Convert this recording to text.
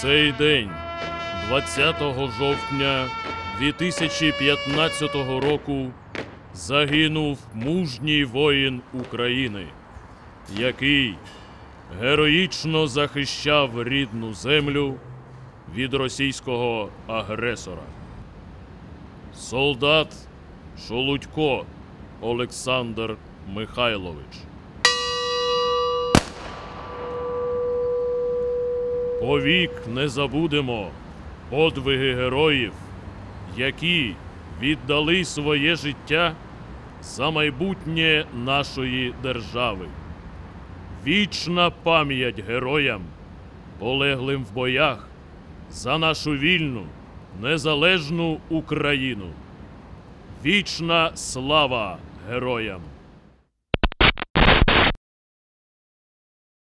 цей день, 20 жовтня 2015 року, загинув мужній воїн України, який героїчно захищав рідну землю від російського агресора. Солдат Шолудько Олександр Михайлович. Повік не забудемо подвиги героїв, які віддали своє життя за майбутнє нашої держави. Вічна пам'ять героям, полеглим в боях за нашу вільну, незалежну Україну. Вічна слава героям!